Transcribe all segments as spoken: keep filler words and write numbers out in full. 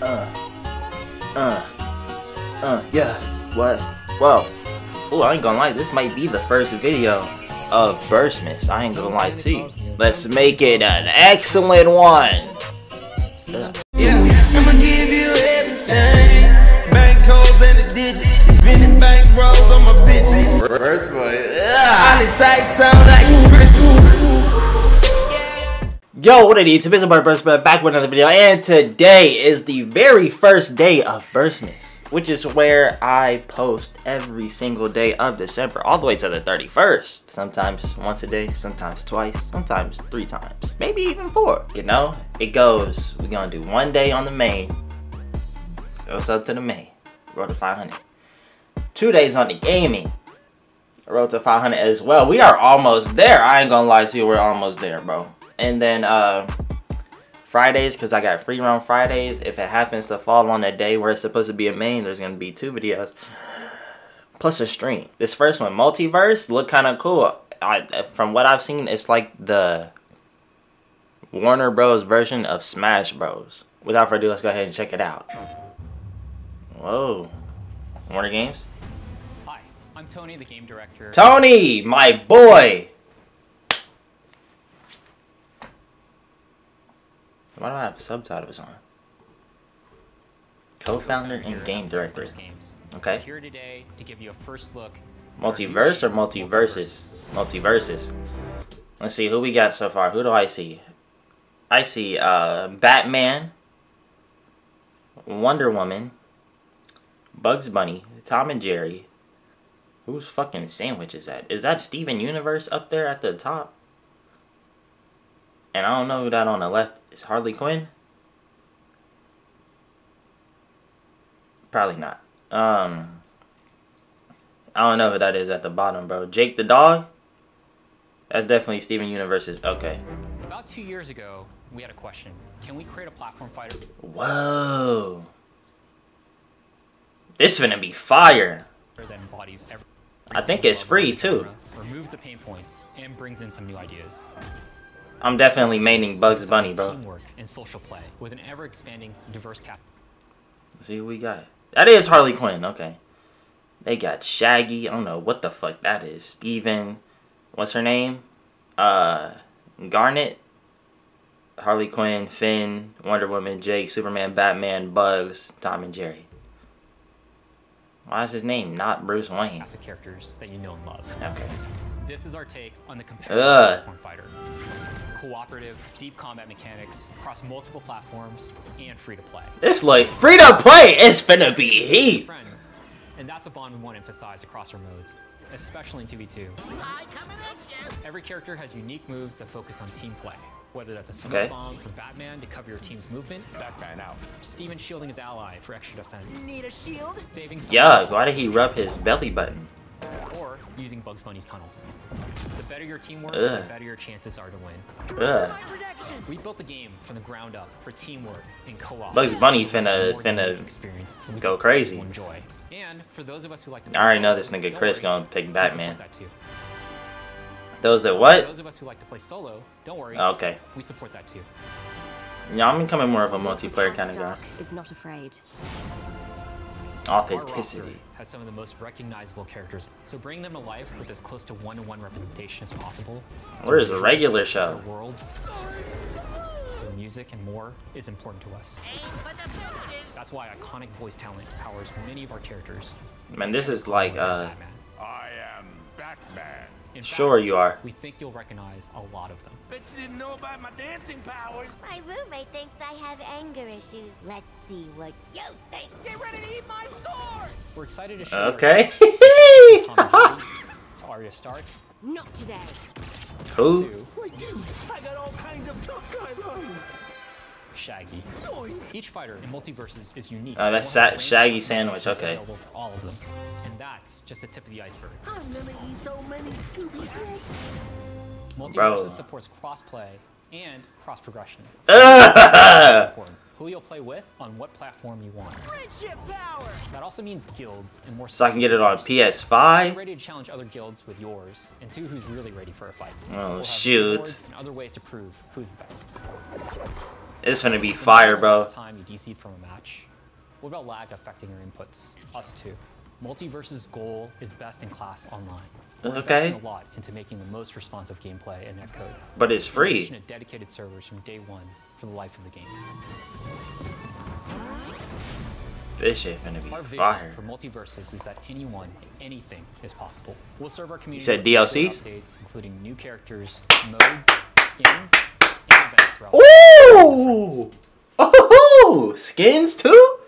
Uh. Uh. Uh. Yeah. What? Whoa. Ooh, I ain't gonna lie. This might be the first video of Burstness. I ain't gonna lie to you. Let's make it an excellent one. Yeah. I'm gonna give you everything. Bank codes and the digits. Spinning bank rolls on my bitches. BurseBoi. Yo, what it is? It's my BurseBoi back with another video, and today is the very first day of Burstness, which is where I post every single day of December, all the way to the thirty-first. Sometimes once a day, sometimes twice, sometimes three times, maybe even four. You know, it goes. We're gonna do one day on the main. Goes up to the main. Road to five hundred. Two days on the gaming. Road to five hundred as well. We are almost there. I ain't gonna lie to you. We're almost there, bro. And then uh, Fridays, because I got free roam Fridays. If it happens to fall on a day where it's supposed to be a main, there's going to be two videos. Plus a stream. This first one, Multiverse, looked kind of cool. I, from what I've seen, it's like the Warner Bros version of Smash Bros. Without further ado, let's go ahead and check it out. Whoa. Warner Games? Hi, I'm Tony, the game director. Tony, my boy! Why do I have subtitles on? Co-founder and game director. Okay. I'm here today to give you a first look. Multiverse or multiverses? Multiverses. Let's see who we got so far. Who do I see? I see uh, Batman, Wonder Woman, Bugs Bunny, Tom and Jerry. Whose fucking sandwich is that? Is that Steven Universe up there at the top? And I don't know who that on the left is. Harley Quinn? Probably not. Um, I don't know who that is at the bottom, bro. Jake the dog? That's definitely Steven Universe's. Okay. About two years ago, we had a question. Can we create a platform fighter? Whoa. This finna be fire. I think it's free, too. Remove the pain points and brings in some new ideas. I'm definitely maining Bugs Bunny, bro. Teamwork and social play with an ever-expanding, diverse cap. See who we got. That is Harley Quinn. Okay. They got Shaggy. I don't know what the fuck that is. Steven. What's her name? Uh, Garnet. Harley Quinn, Finn, Wonder Woman, Jake, Superman, Batman, Bugs, Tom and Jerry. Why is his name not Bruce Wayne? That's the characters that you know and love. Okay. This is our take on the competitive Ugh. platform fighter. Cooperative, deep combat mechanics across multiple platforms, and free to play. This like free to play is finna be heat. Friends, and that's a bond we want to emphasize across our modes, especially in two v two. Every character has unique moves that focus on team play. Whether that's a smoke okay. bomb for Batman to cover your team's movement. Batman out. Steven shielding his ally for extra defense. Need a shield? Saving. Yeah, why did he rub his belly button? Or using Bugs Bunny's tunnel. The better your teamwork, Ugh. the better your chances are to win. Ugh. We built the game from the ground up for teamwork and co-op. Bugs Bunny finna finna experience. go crazy. Enjoy. And for those of us who like to I already know this nigga Chris worry, gonna pick Batman. That those that what? For those of us who like to play solo, don't worry. Okay. We support that too. Yeah, I'm becoming more of a multiplayer kind of guy. Is not afraid. Authenticity has some of the most recognizable characters, so bring them to life with as close to one-to-one representation as possible. Where is a regular show? Their worlds, their music, and more is important to us. That's why iconic voice talent powers many of our characters. Man, this is like uh. I am Batman. In fact, sure you are. We think you'll recognize a lot of them. Bet you didn't know about my dancing powers. My roommate thinks I have anger issues. Let's see what you think. Get ready to eat my sword. We're excited to show okay. you to Arya Stark. Not today. Who? Two. I got all kinds of tough guys on you. Shaggy. Each fighter in Multiverses is unique. Oh, that's that Shaggy sandwich. Okay. For all of them. And that's just the tip of the iceberg. I'm gonna eat so many Scooby Snacks. Multiverses supports crossplay and cross progression. So who you'll play with on what platform you want. Friendship power. That also means guilds and more. So I can get it on P S five. Ready to challenge other guilds with yours, and two who's really ready for a fight. Oh we'll shoot. And other ways to prove who's the best. It's gonna be fire, bro. Last time you D C'd from a match. What about lag affecting your inputs? Us too. MultiVersus' goal is best in class online. We're okay. A lot into making the most responsive gameplay and netcode. But it's free. At dedicated servers from day one for the life of the game. This shit gonna be our fire. For MultiVersus is that anyone, anything is possible. We'll serve our community. You said D L Cs? Updates, including new characters, modes, skins, and events. Ooh! Oh, skins too?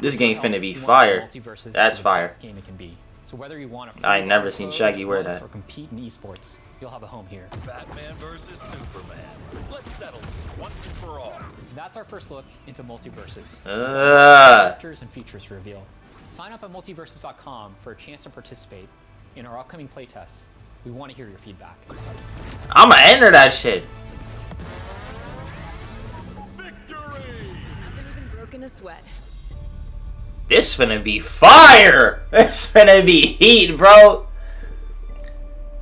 This game finna be fire. That's fire. Game it can be. So whether you want to I ain't never seen Shaggy wear that. Or compete in esports, you'll have a home here. Batman versus Superman. Let's settle this once and for all. That's our first look into MultiVersus. Uh. Characters and features reveal. Sign up at multiverses dot com for a chance to participate in our upcoming playtests. We want to hear your feedback. I'ma enter that shit. Victory! Haven't even broken a sweat. This finna be fire! It's finna be heat, bro!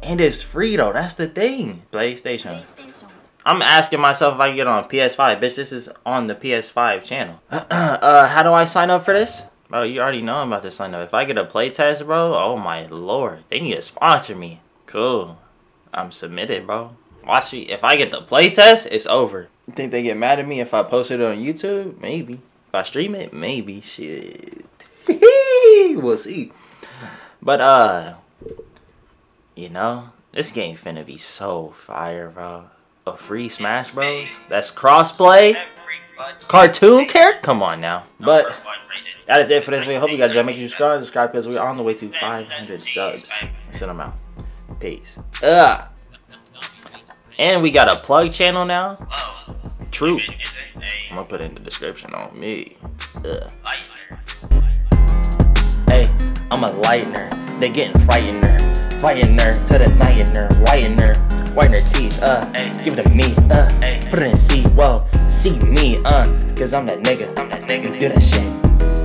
And it's free, though. That's the thing. PlayStation. PlayStation. I'm asking myself if I can get on P S five. Bitch, this is on the P S five channel. uh, how do I sign up for this? Bro, you already know I'm about to sign up. If I get a play test, bro, oh my lord. They need to sponsor me. Cool. I'm submitted, bro. Watch me. If I get the play test, it's over. You think they get mad at me if I post it on YouTube? Maybe. If I stream it, maybe. Shit. We'll see. But, uh, you know, this game finna be so fire, bro. A free Smash Bros. That's crossplay. Cartoon character? Come on now. But that is it for this video. Hope you guys enjoyed. Make sure you subscribe and subscribe because we're on the way to five hundred subs. Send them out. Peace. Ugh. And we got a plug channel now. TROOP. I'm gonna put it in the description on me. Ugh. Hey, I'm a lightener. They getting frightener. Frightener to the nightener. Whitener. Whitener teeth. Uh, hey, give it to me. Uh, hey, put it in C. Well, see me. Uh, cause I'm that nigga. I'm that nigga. Do that shit.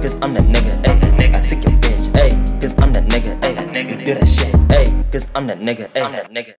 Cause I'm that nigga. I'm that nigga. I took your bitch. Hey, cause I'm that nigga. Hey, do that shit. Hey, cause I'm that nigga. Hey, I'm that nigga.